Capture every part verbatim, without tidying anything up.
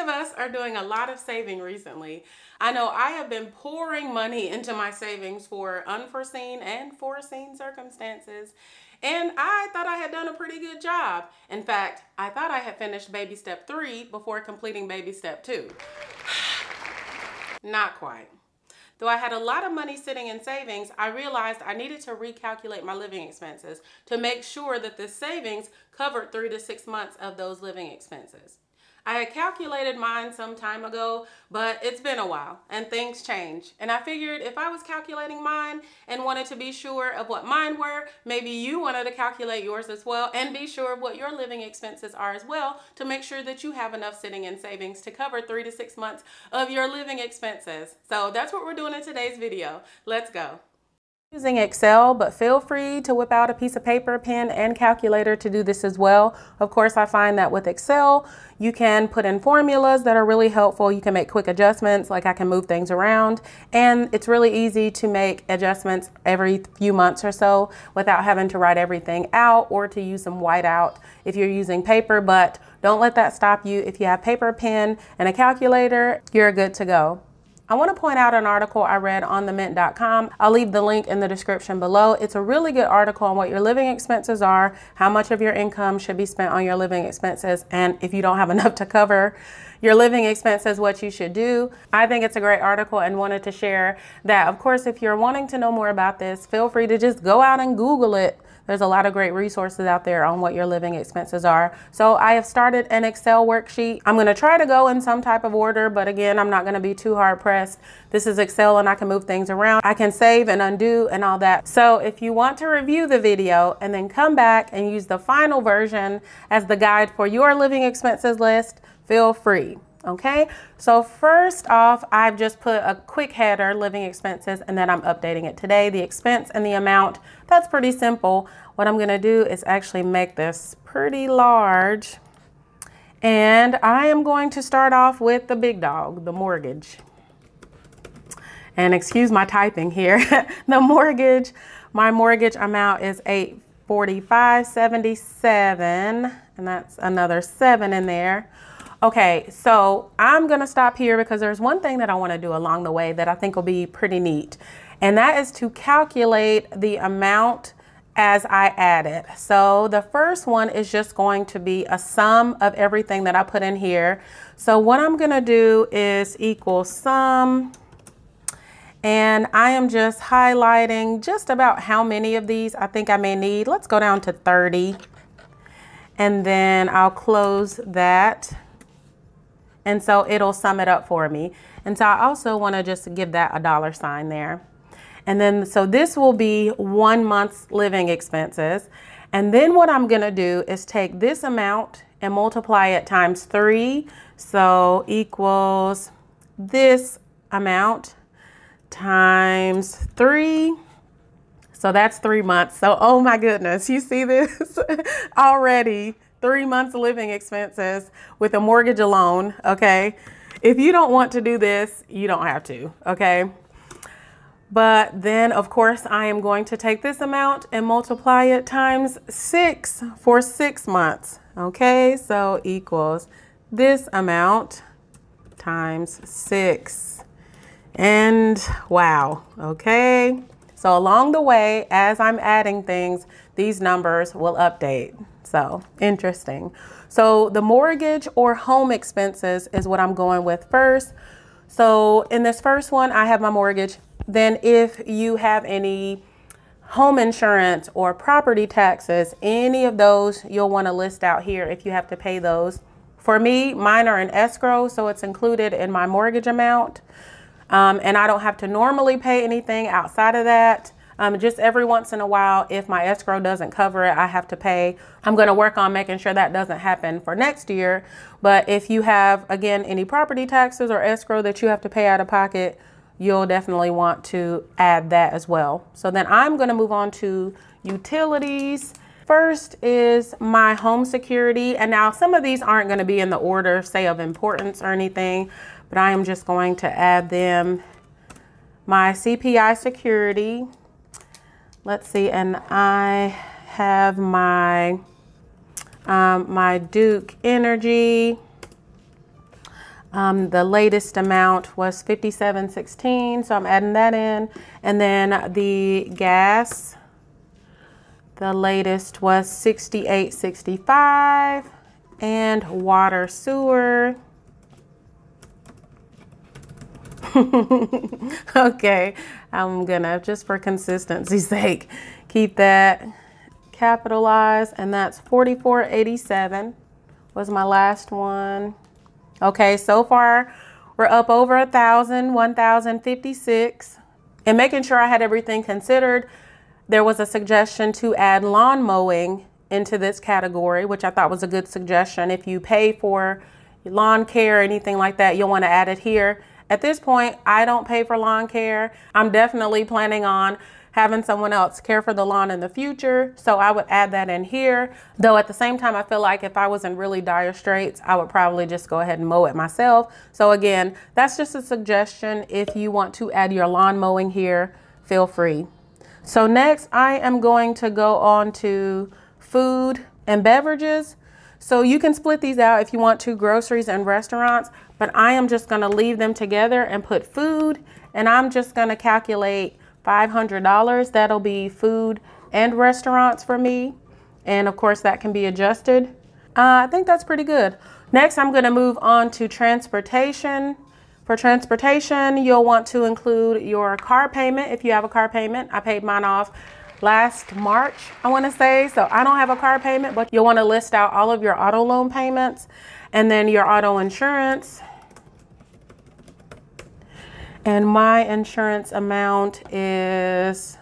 of us are doing a lot of saving recently. I know I have been pouring money into my savings for unforeseen and foreseen circumstances, and I thought I had done a pretty good job. In fact, I thought I had finished baby step three before completing baby step two. Not quite. Though I had a lot of money sitting in savings, I realized I needed to recalculate my living expenses to make sure that the savings covered three to six months of those living expenses. I had calculated mine some time ago, but it's been a while and things change. And I figured if I was calculating mine and wanted to be sure of what mine were, maybe you wanted to calculate yours as well and be sure of what your living expenses are as well to make sure that you have enough sitting in savings to cover three to six months of your living expenses. So that's what we're doing in today's video. Let's go. Using Excel, but feel free to whip out a piece of paper, pen, and calculator to do this as well. Of course, I find that with Excel, you can put in formulas that are really helpful. You can make quick adjustments, like I can move things around, and it's really easy to make adjustments every few months or so without having to write everything out or to use some whiteout if you're using paper, but don't let that stop you. If you have paper, pen, and a calculator, you're good to go. I want to point out an article I read on the Mint dot com. I'll leave the link in the description below. It's a really good article on what your living expenses are, how much of your income should be spent on your living expenses, and if you don't have enough to cover your living expenses, what you should do. I think it's a great article and wanted to share that. Of course, if you're wanting to know more about this, feel free to just go out and Google it. There's a lot of great resources out there on what your living expenses are. So I have started an Excel worksheet. I'm going to try to go in some type of order, but again, I'm not going to be too hard pressed. This is Excel and I can move things around. I can save and undo and all that. So if you want to review the video and then come back and use the final version as the guide for your living expenses list, feel free. Okay, so first off, I've just put a quick header, living expenses, and then I'm updating it today. The expense and the amount, that's pretty simple. What I'm gonna do is actually make this pretty large. And I am going to start off with the big dog, the mortgage. And excuse my typing here. The mortgage, my mortgage amount is eight forty-five seventy-seven, and that's another seven in there. Okay, so I'm gonna stop here because there's one thing that I wanna do along the way that I think will be pretty neat, and that is to calculate the amount as I add it. So the first one is just going to be a sum of everything that I put in here. So what I'm gonna do is equal sum, and I am just highlighting just about how many of these I think I may need. Let's go down to thirty, and then I'll close that. And so it'll sum it up for me. And so I also want to just give that a dollar sign there. And then, so this will be one month's living expenses. And then what I'm going to do is take this amount and multiply it times three. So equals this amount times three. So that's three months. So, oh my goodness, you see this already. Three months living expenses with a mortgage alone, okay? If you don't want to do this, you don't have to, okay? But then, of course, I am going to take this amount and multiply it times six for six months, okay? So equals this amount times six. And wow, okay? So along the way, as I'm adding things, these numbers will update. So interesting. So the mortgage or home expenses is what I'm going with first. So in this first one, I have my mortgage. Then if you have any home insurance or property taxes, any of those you'll want to list out here if you have to pay those. For me, mine are in escrow, so it's included in my mortgage amount. Um, and I don't have to normally pay anything outside of that. Um, just every once in a while, if my escrow doesn't cover it, I have to pay. I'm going to work on making sure that doesn't happen for next year. But if you have, again, any property taxes or escrow that you have to pay out of pocket, you'll definitely want to add that as well. So then I'm going to move on to utilities. First is my home security. And now some of these aren't going to be in the order, say, of importance or anything, but I am just going to add them. My C P I security. Let's see, and I have my, um, my Duke Energy. Um, the latest amount was fifty-seven sixteen, so I'm adding that in. And then the gas, the latest was sixty-eight sixty-five, and water, sewer. Okay, I'm gonna, just for consistency's sake, keep that capitalized, and that's forty-four eighty-seven was my last one. Okay, so far we're up over a thousand, one thousand fifty-six. And making sure I had everything considered, there was a suggestion to add lawn mowing into this category, which I thought was a good suggestion. If you pay for lawn care or anything like that, you'll want to add it here. At this point, I don't pay for lawn care. I'm definitely planning on having someone else care for the lawn in the future, so I would add that in here. Though at the same time, I feel like if I was in really dire straits, I would probably just go ahead and mow it myself. So again, that's just a suggestion. If you want to add your lawn mowing here, feel free. So next, I am going to go on to food and beverages. So you can split these out if you want to, groceries and restaurants, but I am just gonna leave them together and put food, and I'm just gonna calculate five hundred dollars. That'll be food and restaurants for me, and of course that can be adjusted. uh, I think that's pretty good. Next, I'm going to move on to transportation. For transportation, you'll want to include your car payment if you have a car payment. I paid mine off last March, I want to say, so I don't have a car payment, but you'll want to list out all of your auto loan payments, and then your auto insurance. And my insurance amount is,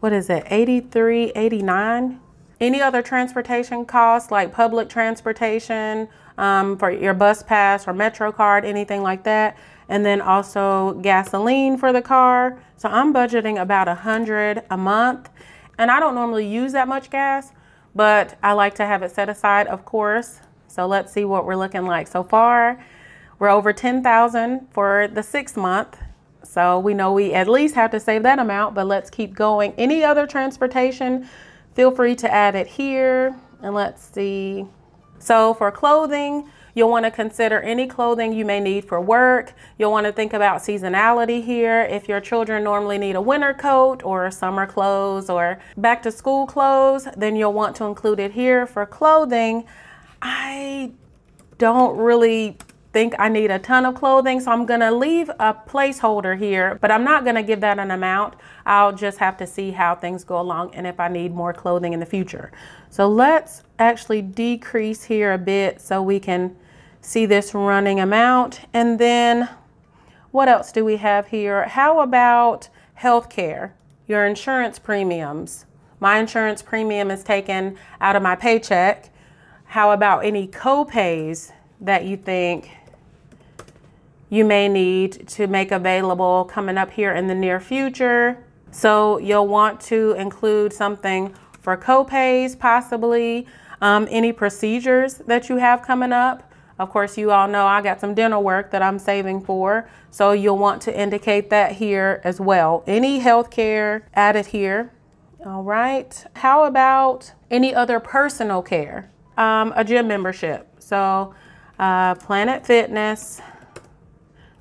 what is it, eighty-three eighty-nine. Any other transportation costs like public transportation, um, for your bus pass or Metro card, anything like that. And then also gasoline for the car. So I'm budgeting about a hundred a month. And I don't normally use that much gas, but I like to have it set aside, of course. So let's see what we're looking like so far. We're over ten thousand for the sixth month, so we know we at least have to save that amount, but let's keep going. Any other transportation, feel free to add it here, and let's see. So for clothing, you'll want to consider any clothing you may need for work. You'll want to think about seasonality here. If your children normally need a winter coat or summer clothes or back to school clothes, then you'll want to include it here. For clothing, I don't really think I need a ton of clothing, so I'm gonna leave a placeholder here, but I'm not gonna give that an amount. I'll just have to see how things go along and if I need more clothing in the future. So let's actually decrease here a bit so we can see this running amount. And then what else do we have here? How about healthcare? Your insurance premiums. My insurance premium is taken out of my paycheck. How about any co-pays that you think you may need to make available coming up here in the near future? So you'll want to include something for co-pays, possibly um, any procedures that you have coming up. Of course, you all know I got some dental work that I'm saving for, so you'll want to indicate that here as well. Any healthcare added here. All right, how about any other personal care? Um, a gym membership. So Uh, Planet Fitness,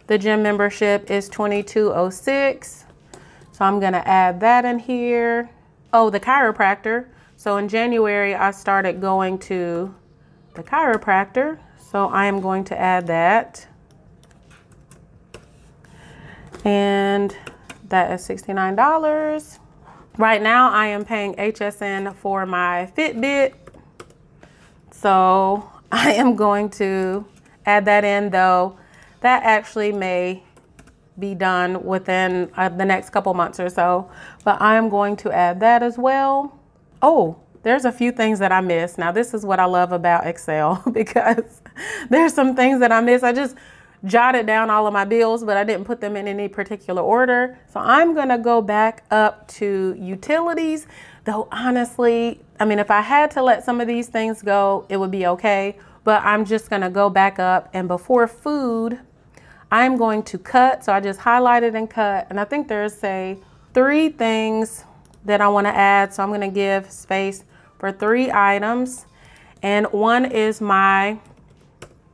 the gym membership is twenty-two oh six, so I'm gonna add that in here. Oh, the chiropractor. So in January, I started going to the chiropractor, so I am going to add that. And that is sixty-nine dollars. Right now, I am paying H S N for my Fitbit, so I am going to add that in, though that actually may be done within uh, the next couple months or so, but I am going to add that as well. Oh, there's a few things that I missed. Now this is what I love about Excel, because there's some things that I missed. I just jotted down all of my bills, but I didn't put them in any particular order. So I'm gonna go back up to utilities, though honestly, I mean, if I had to let some of these things go, it would be okay, but I'm just gonna go back up, and before food, I'm going to cut. So I just highlighted and cut, and I think there's say three things that I wanna add. So I'm gonna give space for three items, and one is my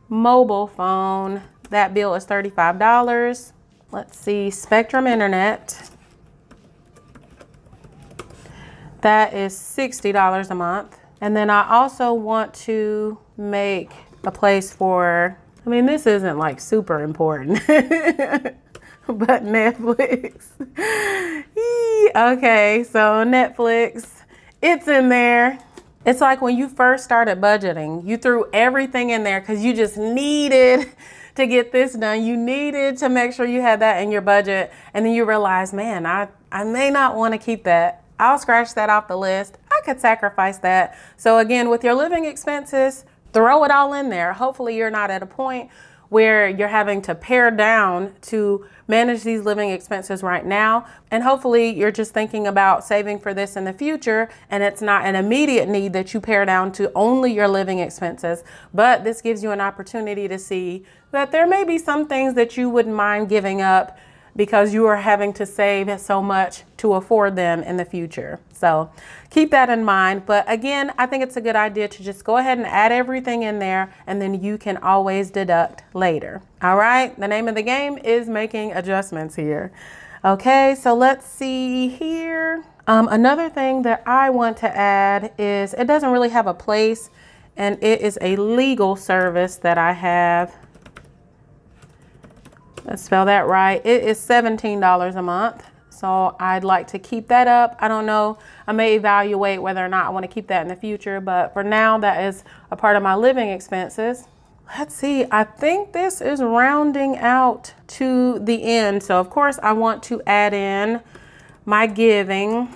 mobile phone That bill is thirty-five dollars. Let's see, Spectrum Internet. That is sixty dollars a month. And then I also want to make a place for, I mean, this isn't like super important, but Netflix. Okay, so Netflix, it's in there. It's like when you first started budgeting, you threw everything in there because you just needed to get this done. You needed to make sure you had that in your budget. And then you realize, man, I, I may not want to keep that. I'll scratch that off the list. I could sacrifice that. So again, with your living expenses, throw it all in there. Hopefully you're not at a point where you're having to pare down to manage these living expenses right now. And hopefully you're just thinking about saving for this in the future, and it's not an immediate need that you pare down to only your living expenses. But this gives you an opportunity to see that there may be some things that you wouldn't mind giving up because you are having to save so much to afford them in the future. So keep that in mind. But again, I think it's a good idea to just go ahead and add everything in there, and then you can always deduct later. All right, the name of the game is making adjustments here. Okay, so let's see here. Um, another thing that I want to add is, it doesn't really have a place, and it is a legal service that I have. Let's spell that right. It is seventeen dollars a month. So I'd like to keep that up. I don't know, I may evaluate whether or not I want to keep that in the future, but for now that is a part of my living expenses. Let's see, I think this is rounding out to the end. So of course I want to add in my giving.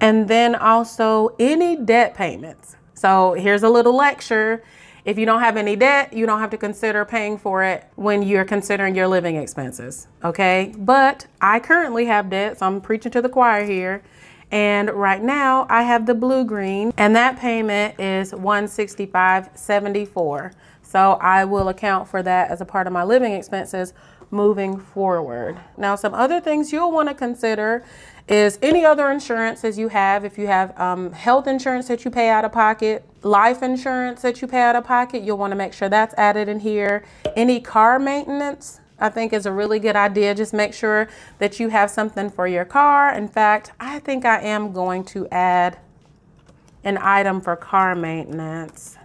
And then also any debt payments. So here's a little lecture. If you don't have any debt, you don't have to consider paying for it when you're considering your living expenses, okay? But I currently have debt, so I'm preaching to the choir here. And right now I have the Blue Green, and that payment is one hundred sixty-five dollars and seventy-four cents. So I will account for that as a part of my living expenses moving forward. Now, some other things you'll want to consider is any other insurances you have. If you have um, health insurance that you pay out of pocket, life insurance that you pay out of pocket, you'll want to make sure that's added in here. Any car maintenance, I think, is a really good idea. Just make sure that you have something for your car. In fact, I think I am going to add an item for car maintenance.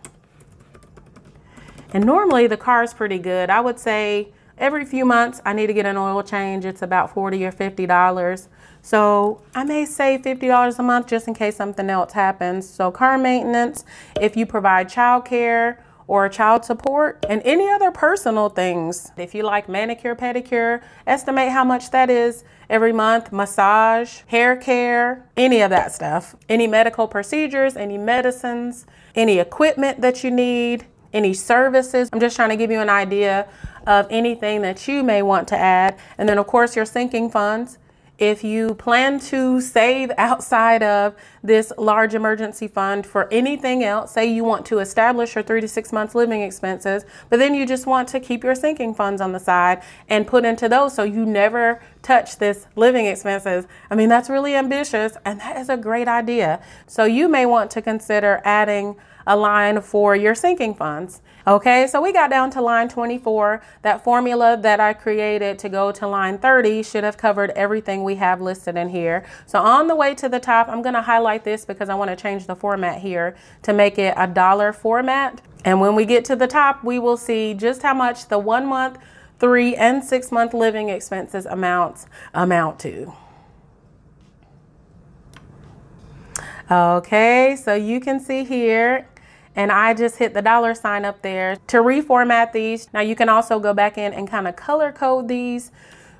And normally the car is pretty good. I would say every few months, I need to get an oil change. It's about forty or fifty dollars. So I may save fifty dollars a month just in case something else happens. So car maintenance, if you provide childcare or child support, and any other personal things. If you like manicure, pedicure, estimate how much that is every month. Massage, hair care, any of that stuff. Any medical procedures, any medicines, any equipment that you need, any services. I'm just trying to give you an idea of anything that you may want to add. And then of course your sinking funds. If you plan to save outside of this large emergency fund for anything else, say you want to establish your three to six months living expenses, but then you just want to keep your sinking funds on the side and put into those so you never touch this living expenses. I mean, that's really ambitious, and that is a great idea. So you may want to consider adding a line for your sinking funds. Okay, so we got down to line twenty-four. That formula that I created to go to line thirty should have covered everything we have listed in here. So on the way to the top, I'm gonna highlight this because I wanna change the format here to make it a dollar format. And when we get to the top, we will see just how much the one month, three and six month living expenses amounts amount to. Okay, so you can see here, and I just hit the dollar sign up there to reformat these. Now you can also go back in and kind of color code these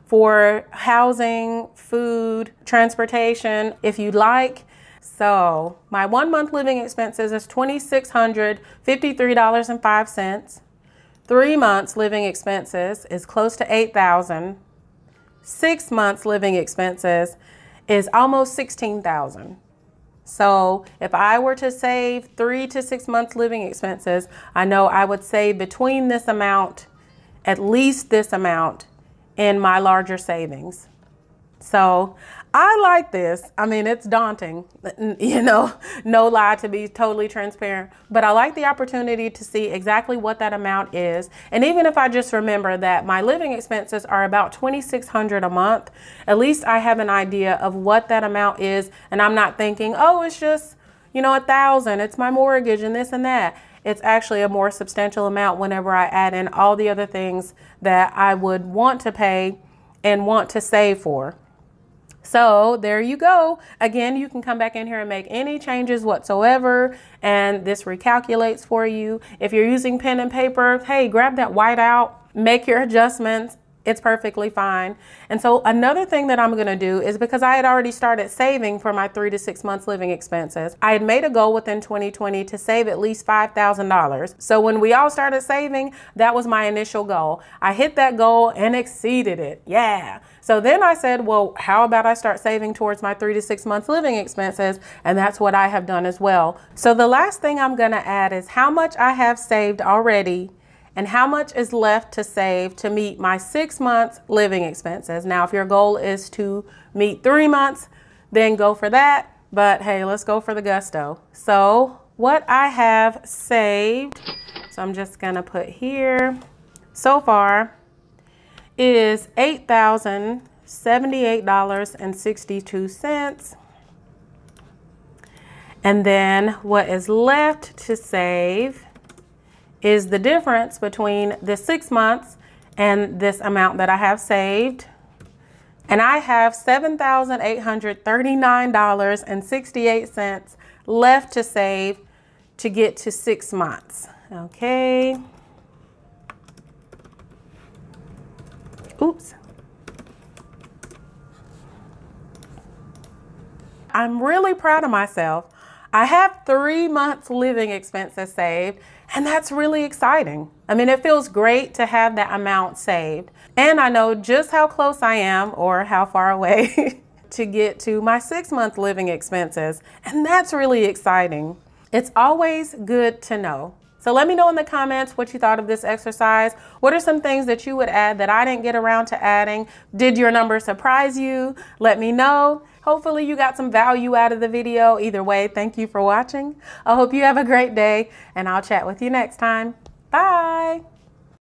for housing, food, transportation, if you'd like. So my one month living expenses is two thousand six hundred fifty-three dollars and five cents. Three months living expenses is close to eight thousand dollars. Six months living expenses is almost sixteen thousand dollars. So if I were to save three to six months living expenses, I know I would save between this amount, at least this amount, in my larger savings. So I like this. I mean, it's daunting, you know, no lie, to be totally transparent, but I like the opportunity to see exactly what that amount is. And even if I just remember that my living expenses are about twenty-six hundred dollars a month, at least I have an idea of what that amount is. And I'm not thinking, oh, it's just, you know, a thousand, it's my mortgage and this and that. It's actually a more substantial amount whenever I add in all the other things that I would want to pay and want to save for. So there you go. Again, you can come back in here and make any changes whatsoever, and this recalculates for you. If you're using pen and paper, hey, grab that white out, make your adjustments. It's perfectly fine. And so another thing that I'm gonna do is, because I had already started saving for my three to six months living expenses, I had made a goal within twenty twenty to save at least five thousand dollars. So when we all started saving, that was my initial goal. I hit that goal and exceeded it, yeah. So then I said, well, how about I start saving towards my three to six months living expenses? And that's what I have done as well. So the last thing I'm gonna add is how much I have saved already and how much is left to save to meet my six months living expenses. Now, if your goal is to meet three months, then go for that. But hey, let's go for the gusto. So what I have saved, so I'm just gonna put here, so far is eight thousand seventy-eight dollars and sixty-two cents. And then what is left to save is the difference between the six months and this amount that I have saved. And I have seven thousand eight hundred thirty-nine dollars and sixty-eight cents left to save to get to six months. Okay. Oops. I'm really proud of myself. I have three months living expenses saved, and that's really exciting. I mean, it feels great to have that amount saved. And I know just how close I am, or how far away, to get to my six month living expenses. And that's really exciting. It's always good to know. So let me know in the comments what you thought of this exercise. What are some things that you would add that I didn't get around to adding? Did your number surprise you? Let me know. Hopefully you got some value out of the video. Either way, thank you for watching. I hope you have a great day, and I'll chat with you next time. Bye.